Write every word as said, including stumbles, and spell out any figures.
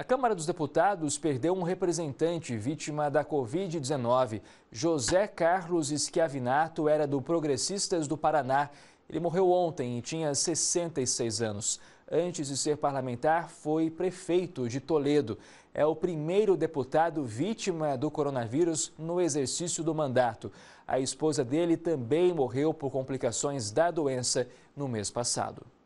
A Câmara dos Deputados perdeu um representante vítima da Covid dezenove. José Carlos Schiavinato era do Progressistas do Paraná. Ele morreu ontem e tinha sessenta e seis anos. Antes de ser parlamentar, foi prefeito de Toledo. É o primeiro deputado vítima do coronavírus no exercício do mandato. A esposa dele também morreu por complicações da doença no mês passado.